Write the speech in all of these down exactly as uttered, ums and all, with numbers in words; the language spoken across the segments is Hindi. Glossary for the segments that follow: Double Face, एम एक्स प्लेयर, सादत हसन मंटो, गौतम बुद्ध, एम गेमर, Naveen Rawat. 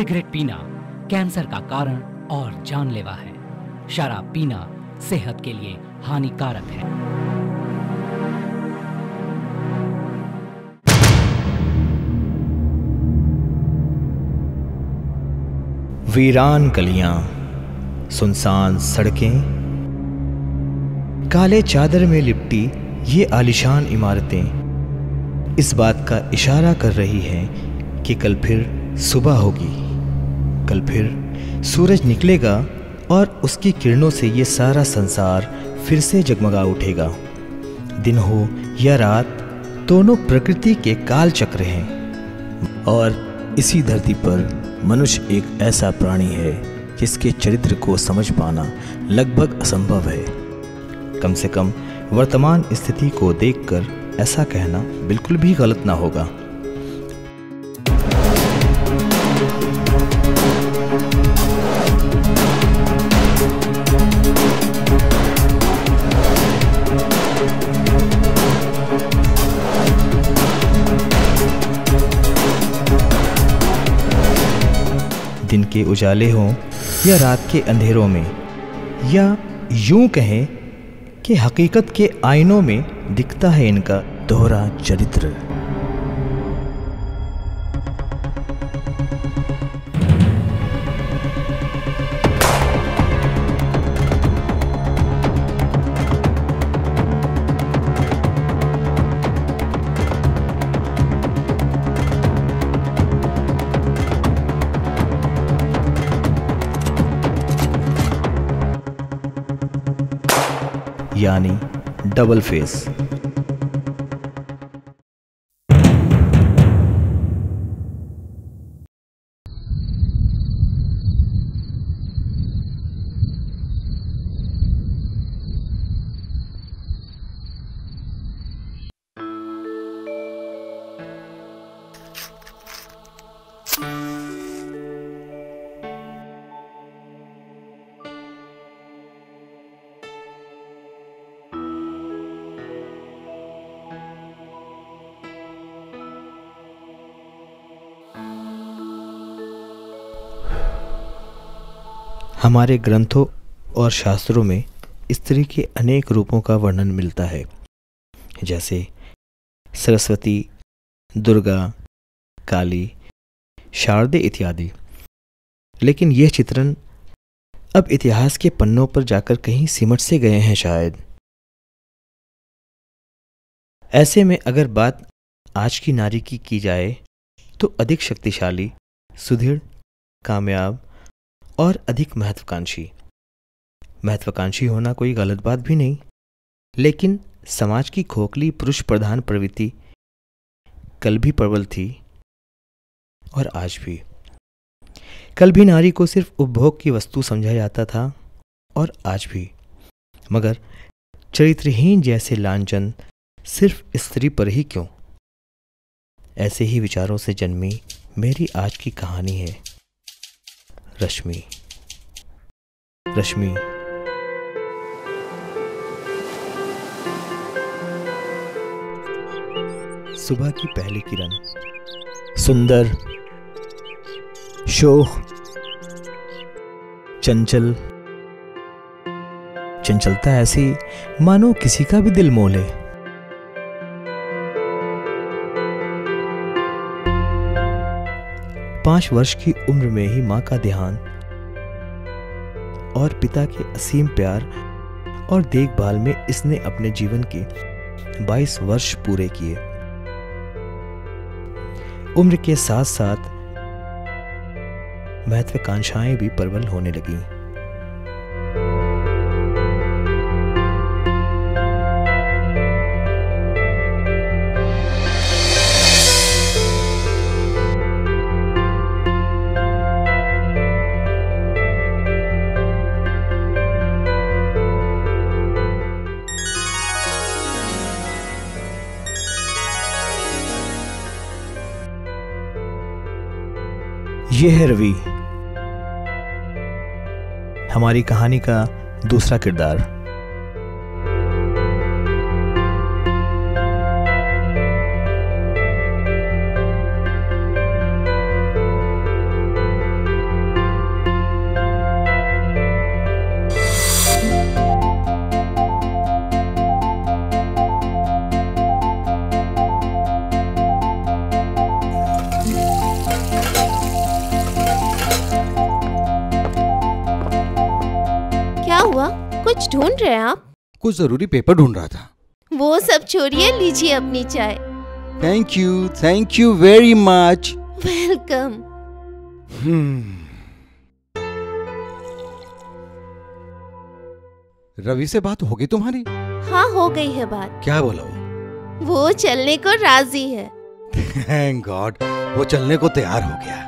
सिगरेट पीना कैंसर का कारण और जानलेवा है। शराब पीना सेहत के लिए हानिकारक है। वीरान गलियां, सुनसान सड़कें, काले चादर में लिपटी ये आलिशान इमारतें इस बात का इशारा कर रही हैं कि कल फिर सुबह होगी, कल फिर सूरज निकलेगा और उसकी किरणों से ये सारा संसार फिर से जगमगा उठेगा। दिन हो या रात, दोनों प्रकृति के काल चक्र हैं और इसी धरती पर मनुष्य एक ऐसा प्राणी है जिसके चरित्र को समझ पाना लगभग असंभव है। कम से कम वर्तमान स्थिति को देखकर ऐसा कहना बिल्कुल भी गलत ना होगा। दिन के उजाले हों या रात के अंधेरों में, या यूं कहें कि हकीकत के आईनों में दिखता है इनका दोहरा चरित्र। यानी डबल फेस। हमारे ग्रंथों और शास्त्रों में स्त्री के अनेक रूपों का वर्णन मिलता है, जैसे सरस्वती, दुर्गा, काली, शारदे इत्यादि। लेकिन यह चित्रण अब इतिहास के पन्नों पर जाकर कहीं सिमट से गए हैं शायद। ऐसे में अगर बात आज की नारी की की जाए तो अधिक शक्तिशाली, सुदृढ़, कामयाब और अधिक महत्वाकांक्षी। महत्वाकांक्षी होना कोई गलत बात भी नहीं, लेकिन समाज की खोखली पुरुष प्रधान प्रवृत्ति कल भी प्रबल थी और आज भी। कल भी नारी को सिर्फ उपभोग की वस्तु समझा जाता था और आज भी। मगर चरित्रहीन जैसे लांछन सिर्फ स्त्री पर ही क्यों? ऐसे ही विचारों से जन्मी मेरी आज की कहानी है रश्मि। रश्मि सुबह की पहली किरण, सुंदर, शोख, चंचल। चंचलता ऐसी मानो किसी का भी दिल मोह ले। पांच वर्ष की उम्र में ही मां का देहांत और पिता के असीम प्यार और देखभाल में इसने अपने जीवन के बाईस वर्ष पूरे किए। उम्र के साथ साथ महत्वाकांक्षाएं भी प्रबल होने लगीं। ये है रवि, हमारी कहानी का दूसरा किरदार। कुछ ढूंढ रहे हैं आप? कुछ जरूरी पेपर ढूंढ रहा था। वो सब छोड़िए, लीजिए अपनी चाय। Thank you, thank you very much. Welcome. Ravi से बात हो गई तुम्हारी? हाँ हो गई है बात। क्या बोला वो? वो चलने को राजी है। थैंक गॉड, वो चलने को तैयार हो गया,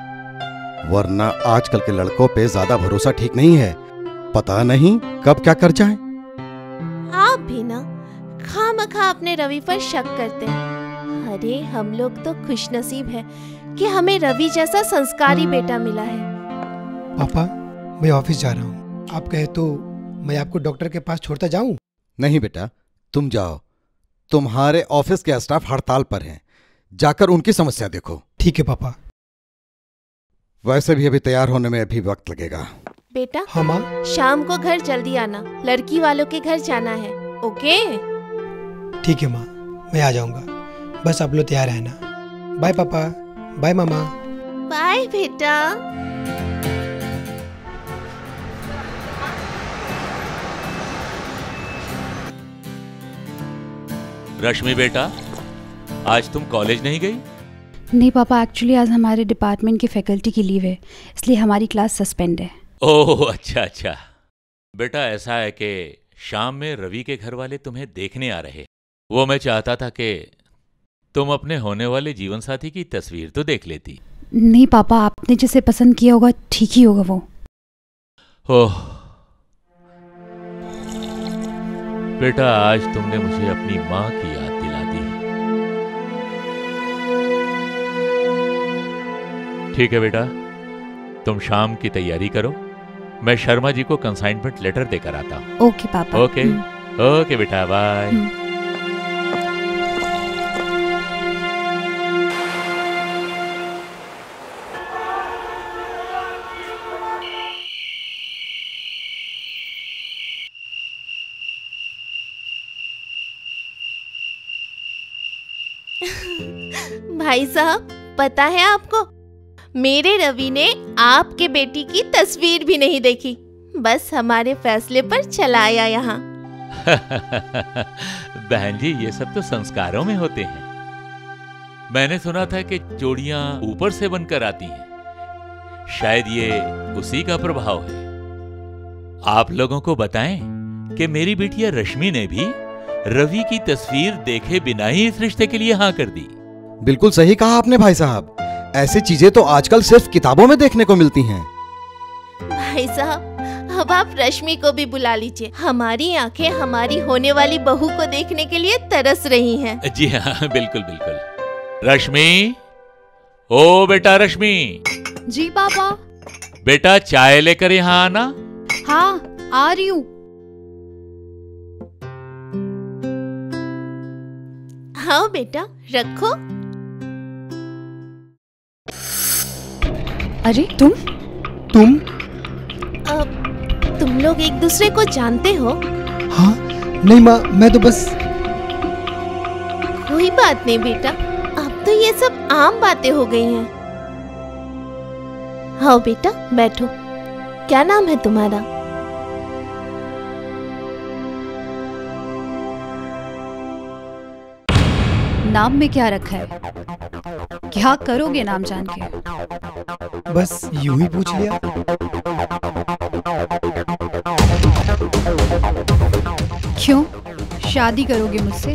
वरना आजकल के लड़कों पे ज्यादा भरोसा ठीक नहीं है, पता नहीं कब क्या कर जाए। आप भी ना खामखा अपने रवि पर शक करते हैं। अरे हम लोग तो खुशनसीब हैं कि हमें रवि जैसा संस्कारी बेटा मिला है। पापा मैं ऑफिस जा रहा हूँ, आप कहे तो मैं आपको डॉक्टर के पास छोड़ता जाऊँ? नहीं बेटा तुम जाओ, तुम्हारे ऑफिस के स्टाफ हड़ताल पर हैं, जाकर उनकी समस्या देखो। ठीक है पापा। वैसे भी अभी तैयार होने में अभी वक्त लगेगा। बेटा हाँ माँ, शाम को घर जल्दी आना, लड़की वालों के घर जाना है। ओके ठीक है माँ, मैं आ जाऊँगा, बस आप लोग तैयार रहना। बाय पापा, बाय मामा। बाय बेटा। रश्मि बेटा आज तुम कॉलेज नहीं गई? नहीं पापा, एक्चुअली आज हमारे डिपार्टमेंट की फैकल्टी की लीव है, इसलिए हमारी क्लास सस्पेंड है। ओह अच्छा अच्छा। बेटा ऐसा है कि शाम में रवि के घर वाले तुम्हें देखने आ रहे, वो मैं चाहता था कि तुम अपने होने वाले जीवन साथी की तस्वीर तो देख लेती। नहीं पापा, आपने जिसे पसंद किया होगा ठीक ही होगा वो। ओह बेटा आज तुमने मुझे अपनी माँ की याद दिला दी। ठीक है बेटा तुम शाम की तैयारी करो, मैं शर्मा जी को कंसाइनमेंट लेटर देकर आता हूँ। ओके पापा। ओके ओके बेटा बाय। भाई साहब पता है आपको, मेरे रवि ने आपके बेटी की तस्वीर भी नहीं देखी, बस हमारे फैसले पर चला आया यहाँ। बहन जी ये सब तो संस्कारों में होते हैं। मैंने सुना था कि जोड़ियाँ ऊपर से बनकर आती हैं, शायद ये उसी का प्रभाव है। आप लोगों को बताएं कि मेरी बेटिया रश्मि ने भी रवि की तस्वीर देखे बिना ही इस रिश्ते के लिए हाँ कर दी। बिल्कुल सही कहा आपने भाई साहब, ऐसी चीजें तो आजकल सिर्फ किताबों में देखने को मिलती हैं। भाई साहब अब आप रश्मि को भी बुला लीजिए, हमारी आंखें हमारी होने वाली बहू को देखने के लिए तरस रही हैं। जी हाँ बिल्कुल बिल्कुल। रश्मि, ओ बेटा रश्मि। जी पापा। बेटा चाय लेकर यहाँ आना। हाँ आ रही हूँ। हाँ बेटा रखो। अरे तुम तुम आ, तुम लोग एक दूसरे को जानते हो? हाँ नहीं माँ, मैं तो बस। कोई बात नहीं बेटा, अब तो ये सब आम बातें हो गई हैं। हाँ बेटा बैठो। क्या नाम है तुम्हारा? नाम में क्या रखा है, क्या करोगे नाम जान के? बस यूं ही पूछ लिया। क्यों शादी करोगे मुझसे?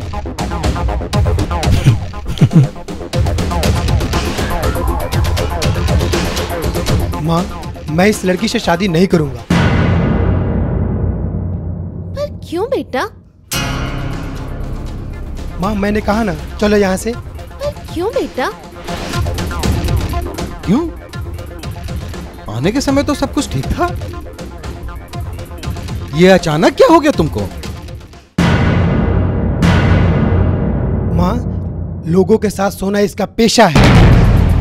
माँ मैं इस लड़की से शादी नहीं करूँगा। पर क्यों बेटा? माँ मैंने कहा ना चलो यहाँ से। पर क्यों बेटा? क्यों? आने के समय तो सब कुछ ठीक था, ये अचानक क्या हो गया तुमको? माँ लोगों के साथ सोना इसका पेशा है।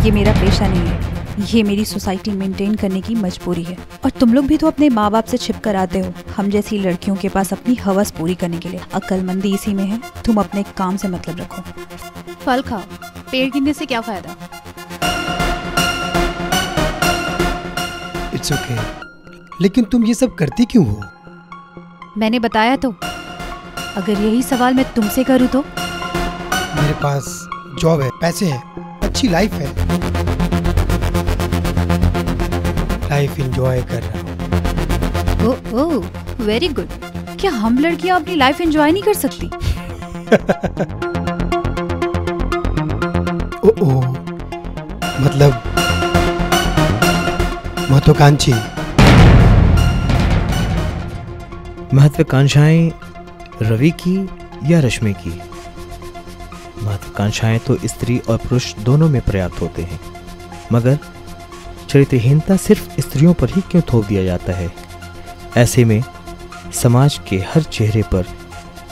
ये मेरा पेशा नहीं है, ये मेरी सोसाइटी मेंटेन करने की मजबूरी है। और तुम लोग भी तो अपने माँ बाप से छिप कर आते हो हम जैसी लड़कियों के पास अपनी हवस पूरी करने के लिए। अक्लमंदी इसी में है, तुम अपने काम से मतलब रखो। फल खाओ, पेड़ गिरने से क्या फायदा। इट्स ओके, लेकिन तुम ये सब करती क्यों हो? मैंने बताया तो, अगर यही सवाल मैं तुमसे करूँ तो? मेरे पास जॉब है, पैसे हैं, अच्छी लाइफ है, लाइफ एंजॉय कर रहा हूँ। Oh oh, very good. क्या हम लड़कियाँ अपनी लाइफ एंजॉय नहीं कर सकती? ओ ओ, मतलब महत्वाकांक्षी महत्वाकांक्षाएं रवि की या रश्मि की? महत्वाकांक्षाएं तो स्त्री और पुरुष दोनों में पर्याप्त होते हैं, मगर चरित्रहीनता सिर्फ स्त्रियों पर ही क्यों थोप दिया जाता है? ऐसे में समाज के हर चेहरे पर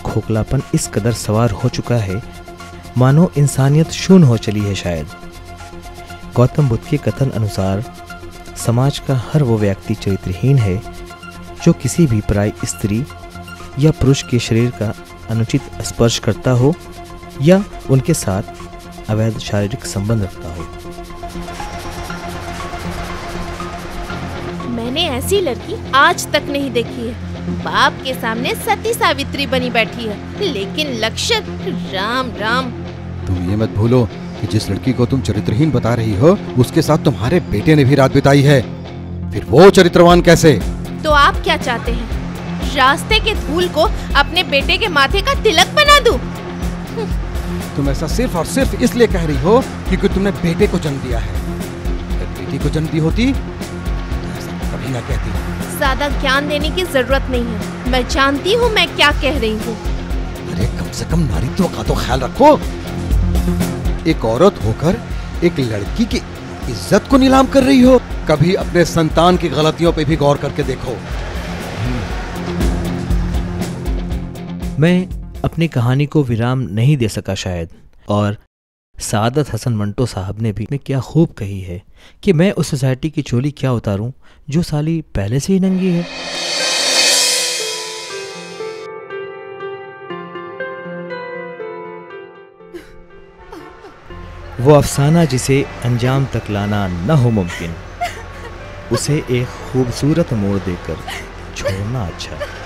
खोखलापन इस कदर सवार हो चुका है मानो इंसानियत शून्य हो चली है। शायद गौतम बुद्ध के कथन अनुसार समाज का हर वो व्यक्ति चरित्रहीन है जो किसी भी पराई स्त्री या पुरुष के शरीर का अनुचित स्पर्श करता हो या उनके साथ अवैध शारीरिक संबंध रखता हो। मैंने ऐसी लड़की आज तक नहीं देखी है। बाप के सामने सती सावित्री बनी बैठी है, लेकिन लक्ष्य राम राम। तुम ये मत भूलो कि जिस लड़की को तुम चरित्रहीन बता रही हो उसके साथ तुम्हारे बेटे ने भी रात बिताई है, फिर वो चरित्रवान कैसे? तो आप क्या चाहते हैं, रास्ते के धूल को अपने बेटे के माथे का तिलक बना दूं? तुम ऐसा सिर्फ और सिर्फ इसलिए कह रही हो क्योंकि तुमने बेटे को जन्म दिया है। अगर बेटी को जन्म दी होती कभी ना कहती। ज्यादा ज्ञान देने की जरूरत नहीं है, मैं जानती हूँ मैं क्या कह रही हूँ। अरे कम से कम नारीत्व का तो ख्याल रखो। एक औरत होकर एक लड़की की इज्जत को नीलाम कर रही हो। कभी अपने संतान की गलतियों पर भी गौर करके देखो। मैं अपनी कहानी को विराम नहीं दे सका शायद, और सादत हसन मंटो साहब ने भी क्या खूब कही है कि मैं उस सोसाइटी की चोली क्या उतारूं जो साली पहले से ही नंगी है। वो अफसाना जिसे अंजाम तक लाना न हो मुमकिन, उसे एक खूबसूरत मोड़ देकर छोड़ना अच्छा।